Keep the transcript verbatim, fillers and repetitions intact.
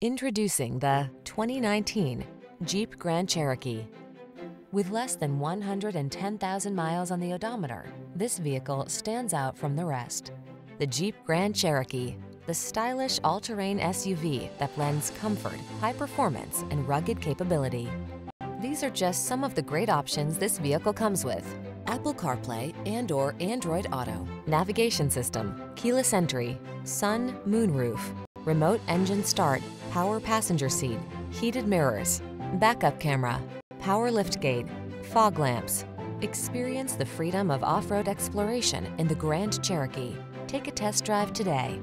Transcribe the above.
Introducing the twenty nineteen Jeep Grand Cherokee. With less than one hundred ten thousand miles on the odometer, this vehicle stands out from the rest. The Jeep Grand Cherokee, the stylish all-terrain S U V that blends comfort, high performance, and rugged capability. These are just some of the great options this vehicle comes with: Apple CarPlay and or Android Auto, navigation system, keyless entry, sun, moon roof, remote engine start, power passenger seat, heated mirrors, backup camera, power liftgate, fog lamps. Experience the freedom of off-road exploration in the Grand Cherokee. Take a test drive today.